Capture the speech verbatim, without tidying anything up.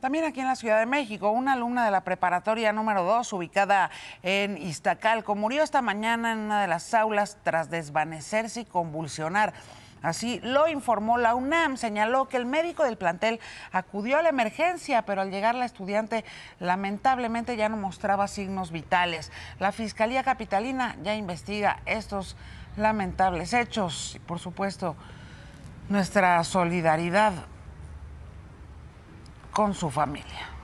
También aquí en la Ciudad de México, una alumna de la preparatoria número dos, ubicada en Iztacalco, murió esta mañana en una de las aulas tras desvanecerse y convulsionar. Así lo informó la UNAM, señaló que el médico del plantel acudió a la emergencia, pero al llegar la estudiante lamentablemente ya no mostraba signos vitales. La Fiscalía Capitalina ya investiga estos lamentables hechos y, por supuesto, nuestra solidaridad con su familia.